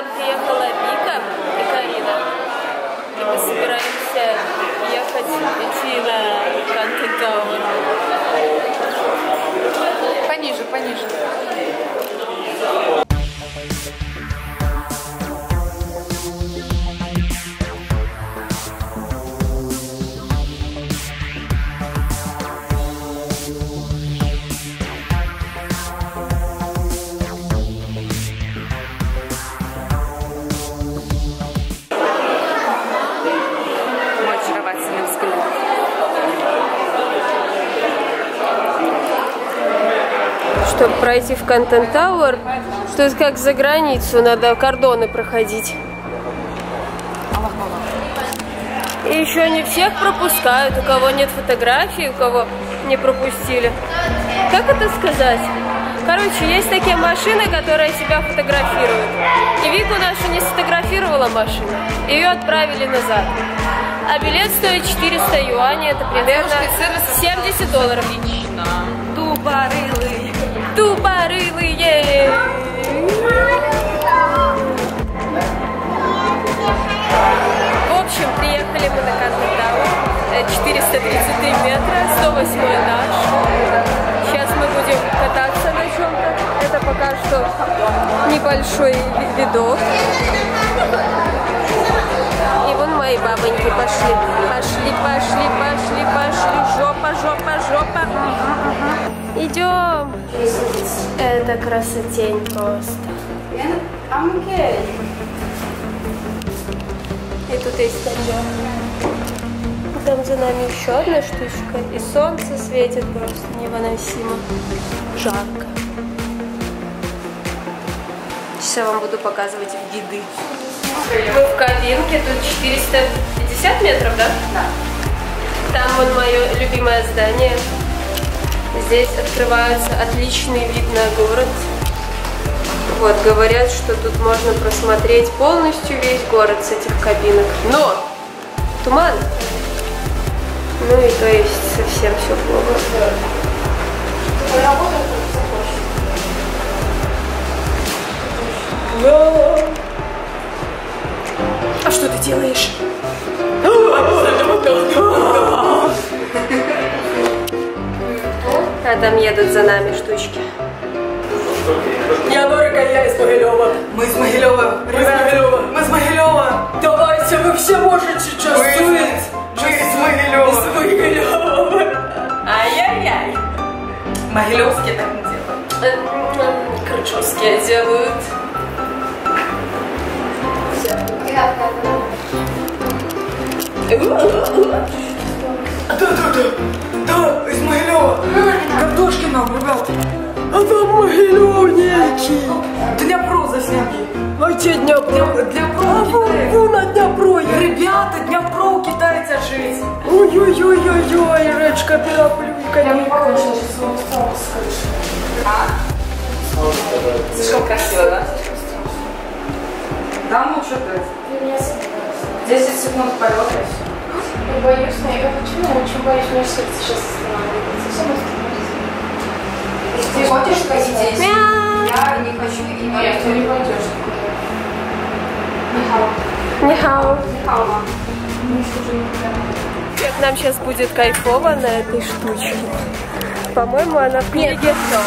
Нам приехала Вика и Карина. И мы собираемся ехать, идти на Canton Tower. Пониже, пониже. Чтобы пройти в Canton Tower, то есть как за границу, надо кордоны проходить. И еще не всех пропускают, у кого нет фотографий, у кого не пропустили. Как это сказать? Короче, есть такие машины, которые себя фотографируют. И Вику нашу не сфотографировала машина, ее отправили назад. А билет стоит 400 юаней, это примерно $70. Тупорылые! В общем, приехали мы на Canton Tower, 433 метра, 108 этаж. Сейчас мы будем кататься на чем-то. Это пока что небольшой видок. И вон мои бабоньки пошли. Пошли. Жопа. Идем. Это красотень просто. И тут есть качок. Там за нами еще одна штучка. И солнце светит просто невыносимо. Жарко. Сейчас я вам буду показывать виды. Мы в кабинке, тут 450 метров, да? Да. Там вон мое любимое здание. Здесь открывается отличный вид на город. Вот, говорят, что тут можно просмотреть полностью весь город с этих кабинок. Но! Туман! Ну и то есть совсем все плохо. А что ты делаешь? А там едут за нами штучки. Я Дорога, я из Могилёва. Мы из Могилёва. Давайте, вы все можете чувствовать. Мы из Могилёва. Ай-яй-яй. Могилёвские так не делают. Крючевские делают. Да, из Могилёва. Картошкин нам ругал. А там могилёвники. Для про заснятки. А че дня про? Для про. На дня про. Ребята, дня про китайцы жить. Ой-ой-ой-ой-ой, речка пираплюйка. Я не могу сейчас слово сказать. А? Слишком красиво, да? Да, ну что ты? 10 секунд полета. Я боюсь, но я почему? Очень боюсь, мне сердце сейчас останавливается. Ты хочешь пойти здесь? Я не хочу. Нет, ты не пойдешь. Нихао. Нам сейчас будет кайфово на этой штучке. По-моему, она в книге все.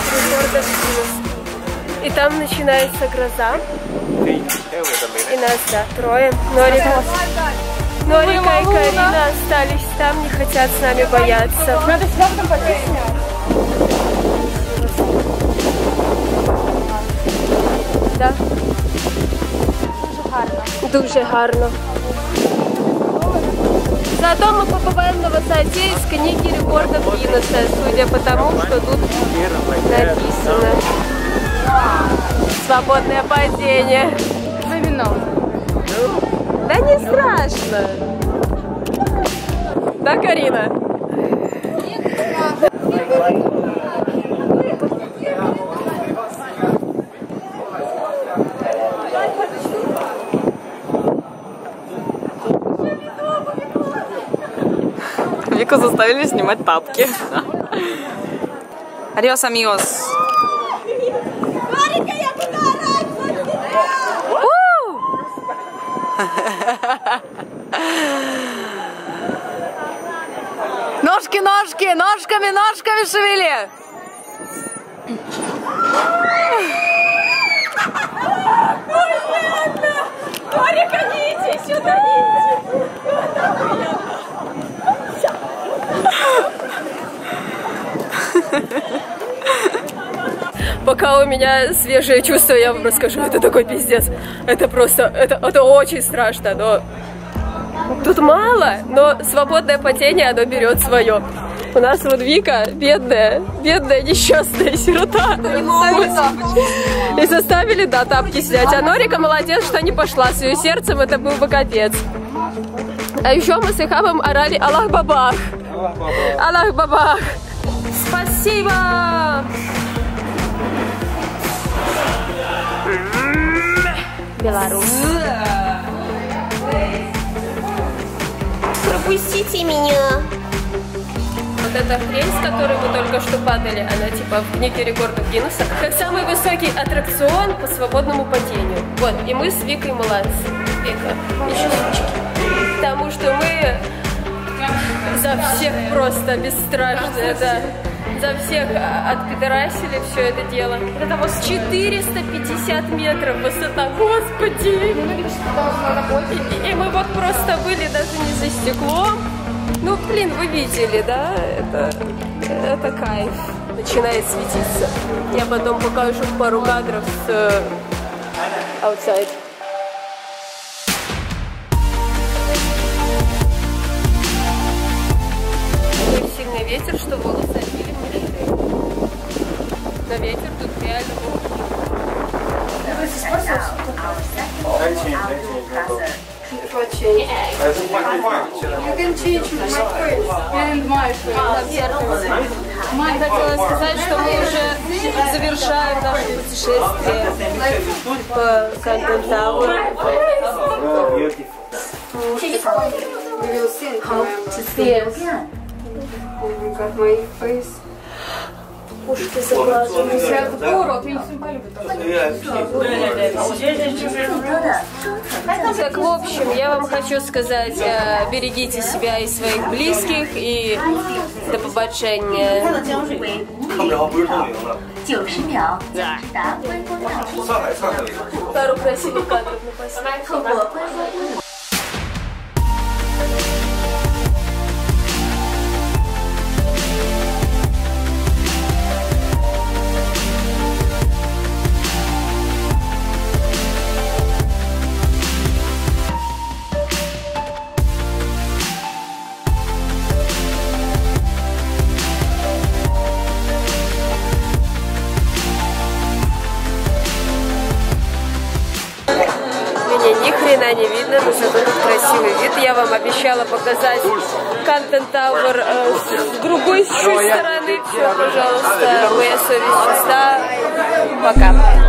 И там начинается гроза. И нас, да, трое. Норика и Карина остались там, не хотят с нами бояться. Надо сюда потом попить. Да. Дуже гарно. Зато мы побываем на высоте из книги рекордов Гиннесса, судя по тому, что тут написано. Свободное падение. За вином. Да не страшно. Да, Карина? Вику заставили снимать тапки. Адиос, амигос. Марика, я буду орать! Ножки, ножки, ножками, ножками шевели. Боря, идите, сюда идите. Пока у меня свежие чувства, я вам расскажу, это такой пиздец. Это просто, это очень страшно, но... Тут мало, но свободное потение, оно берет свое. У нас вот Вика, бедная, бедная, несчастная сирота. И заставили, да, тапки снять. А Норика молодец, что не пошла с ее сердцем, это был бы капец. А еще мы с Ихабом орали «Аллах бабах! Аллах бабах!» Спасибо! Беларусь. Пропустите меня. Вот эта хрень, с которой вы только что падали, она типа в книге рекордов Гиннесса, как самый высокий аттракцион по свободному падению. Вот, и мы с Викой молодцы. Вика, еще сучки. Потому что мы за всех просто бесстрашные, да. За всех отпидорасили все это дело. Это вот 450 метров высота, господи! И мы вот просто были даже не за стеклом. Ну, блин, вы видели, да? Это кайф. Начинает светиться. Я потом покажу пару кадров с outside. Такой сильный ветер, что волосы отбили мне шею. Но ветер тут реально был. Мам, хотела сказать, что мы уже завершаем наше путешествие по Canton Tower. Ушки заглазаны. Так, в общем, я вам хочу сказать, берегите себя и своих близких, и до побачення. Пару красивых кадров напасть. Не видно, но зато тут красивый вид. Я вам обещала показать Canton Tower с другой стороны. Все, пожалуйста, моя совесть чиста. Пока.